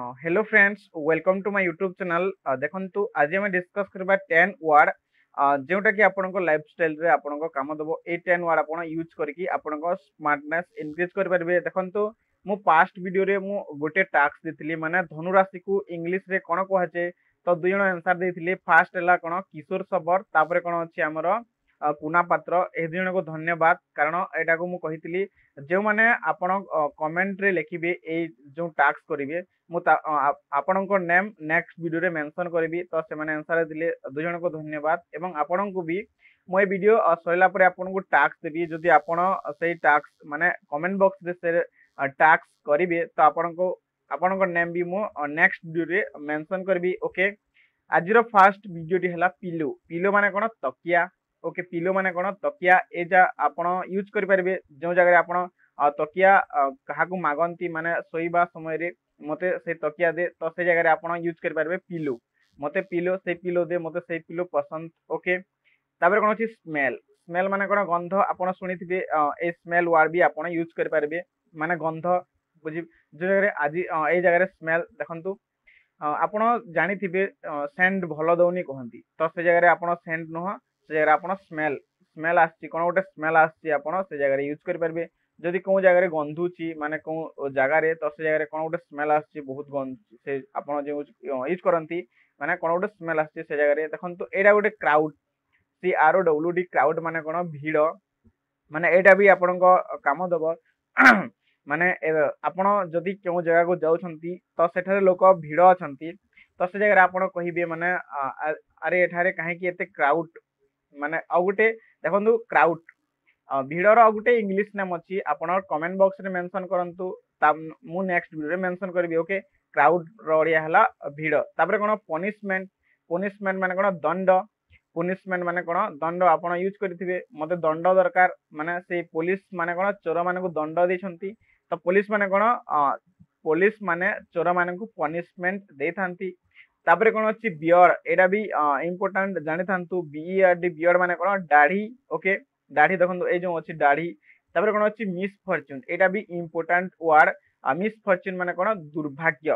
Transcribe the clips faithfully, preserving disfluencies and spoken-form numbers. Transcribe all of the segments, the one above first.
Uh, hello friends, welcome to my YouTube channel. Uh, देखंतु आज हम डिस्कस करबा टेन वर्ड जेउटा कि आपन को लाइफस्टाइल रे आपन को काम दबो। ए टेन वर्ड आपन यूज करके आपन को स्मार्टनेस इंक्रीज कर परबे। देखंतु मु पास्ट वीडियो रे मु गोटे टास्क दिथिले माने धनु राशि को इंग्लिश रे कोन कहचे तो दुई जण आंसर दिथिले। फर्स्ट हला कोन किशोर सबर, तापर कोन अछि हमर पुना पात्र। ए दुई जण को धन्यवाद कारण एटा को मु कहितली जे माने आपन कमेंट रे लिखिबे ए जो टास्क करिवे मु आपन को नेम नेक्स्ट वीडियो रे मेंशन करबी। तो से माने आंसर दिले दुई जण को धन्यवाद एवं आपन को भी मोय वीडियो सइला परे आपन को टास्क देबी। जदि आपन सेई टास्क माने कमेंट बॉक्स रे टास्क करिवे तो आपन को आपन को नेम भी मु नेक्स्ट वीडियो रे मेंशन करबी। ओके, आज रो फर्स्ट वीडियो टी हला पिलो। पिलो माने कोन तकिया। ओके, पिलो माने कोन तकिया। ए जा आपन यूज करि परबे जो जगह रे आपन तकिया कहा को मागंती माने सोइबा समय रे मते से तकिया दे तो से जगह रे आपन यूज करि परबे पिलो। मते पिलो से पिलो दे मते से पिलो पसंद। ओके, तापर कोन अछि स्मेल। स्मेल माने कोन गंध। आपन सुनिथिबे ए स्मेल वर्ड भी आपन यूज करि परबे माने गंध बुझी जो जगह आज ए जगह स्मेल। देखंतु आपण जानि थिबे सेंट भलो दउनी कहंती तो से जगह आपण सेंट नह से जगह आपण स्मेल स्मेल आछि कोन ओटे स्मेल आछि आपण से जगह यूज कर परबे। जदि को जगह गंधुची माने को जगह रे तो से जगह कोन ओटे स्मेल आछि बहुत गंध से आपण जे यूज करंती माने कोन ओटे स्मेल आछि से जगह रे। देखंतु एडा ओटे crowd C R O W D crowd माने कोन भीड़ माने एटा भी आपण को काम दबो। माने आपण जदि केउ जगह को जाउछंती तो सेठारे लोक भीड़ अछंती तो से जगह आपण कहिबे माने अरे एठारे काहे कि एते क्राउड माने आ गुटे। देखंतु क्राउड भीड़ रो आ गुटे इंग्लिश नाम अछि आपण कमेंट बॉक्स रे मेंशन करंतु मु नेक्स्ट वीडियो रे मेंशन करबी। ओके, क्राउड रो ओडिया हला भीड़। तापर कोन पनिशमेंट। पनिशमेंट माने कोन दंड। पनिशमेंट माने कोन दंड आपण यूज करथिबे मते दंड दरकार माने से पुलिस माने कोन चोर माने को दंड देछंती तो पुलिस माने कोन पुलिस माने चोर माने को पनिशमेंट देथांती। तापर कोन अछि बियर। एडा भी इंपोर्टेंट जानि थांतु बी आर डी बियर माने कोन दाढ़ी। ओके, दाढ़ी। देखंतु ए जो अछि दाढ़ी। तापर कोन अछि मिसफॉर्च्यून। एडा भी इंपोर्टेंट वर्ड। मिसफॉर्च्यून माने कोन दुर्भाग्य।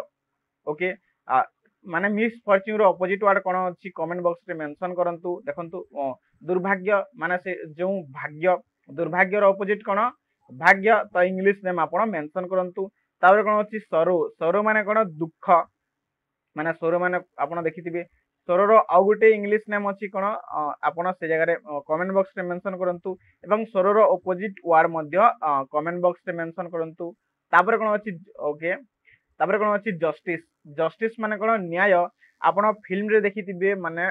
ओके, माने मिसफॉर्च्यून रो अपोजिट वर्ड कोन अछि कमेंट बॉक्स रे मेंशन करंतु। देखंतु दुर्भाग्य माने से जो भाग्य दुर्भाग्य रो अपोजिट कोन भाग्य तो इंग्लिश नेम आपण मेंशन करंतु। तापर कोन अछि सरो। सरो माने कोन दुख माने सरो माने आपण देखिथिबे सरो रो आ गुटे इंग्लिश नेम अछि कोन आपण से जगह रे कमेंट बॉक्स रे मेंशन करंतु एवं सरो रो अपोजिट वर्ड मध्ये कमेंट बॉक्स रे मेंशन करंतु। तापर कोन अछि ओके। तापर कोन अछि जस्टिस। जस्टिस माने कोन न्याय। आपण फिल्म रे देखिथिबे माने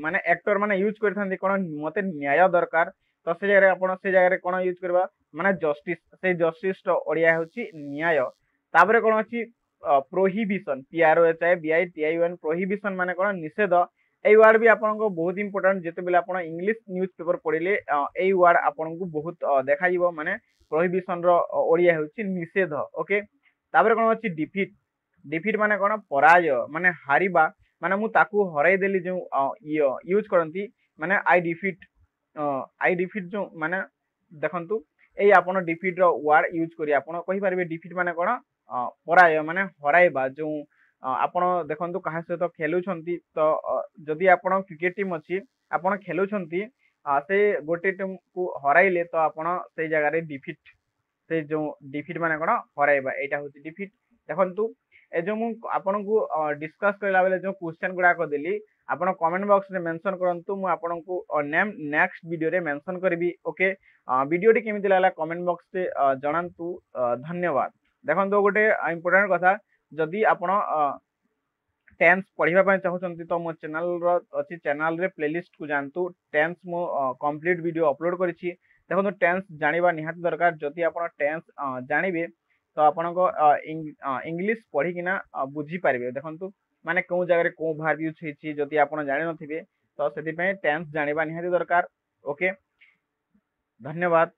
माने एक्टर माने यूज करथांती कोन मते न्याय दरकार तो से जगह आपण से जगह रे कोन यूज करबा माने जस्टिस से जस्टिस रो ओडिया होची न्याय। तापर कोन अछि prohibition. P R O H I B I T I N prohibition माने कोन निषेध। एई वर्ड भी आपण को बहुत इंपोर्टेंट जेते बेले आपण इंग्लिश न्यूज पेपर पढिले एई वर्ड आपण को बहुत देखा जिवो माने प्रोहिबिशन रो ओडिया होची निषेध। ओके, तापर कोन अछि डिफीट। डिफीट माने कोन पराजय माने हारिबा माने मु ताकू हराई देली जो यूज करंती माने आई डिफीट आई डिफीट जो माने। देखंतु ए आपण डिफीट रो वर्ड यूज करी आपण कहि परबे डिफीट माने कोन पराय माने हराइबा जो आपण देखंतु कहा से तो खेलु छंती तो जदी आपण क्रिकेट टीम अछि आपण खेलु छंती से गोटे टीम को हराइले तो आपण से जगह रे डिफीट से जो डिफीट माने कोन हराइबा एटा होची डिफीट। देखंतु ए जो मु आपण को डिस्कस करला बेले जो क्वेश्चन गुडा को देली आपण कमेंट बॉक्स रे मेंशन करंतु मु आपण को नेम नेक्स्ट वीडियो रे मेंशन करबी। ओके, वीडियो टी केमिति लागला कमेंट बॉक्स रे जणांतु। धन्यवाद। देखंतु गोटे इंपोर्टेंट कथा जदी आपण टेंस पढिबा पय चाहौछंती तो मो चैनल रो अछि चैनल रे प्लेलिस्ट को जानतु। टेंस मो कंप्लीट वीडियो अपलोड करिछि। देखंतु टेंस जानिबा निहात दरकार। जदी आपण टेंस जानिबे तो आपण को इंग्लिश पढि किना बुझी पारिबे। देखंतु माने को जगह को भार यूज होईची जदी आपण जानि नथिबे तो सेति पे टेंस जानिबा निहाती दरकार। ओके, धन्यवाद।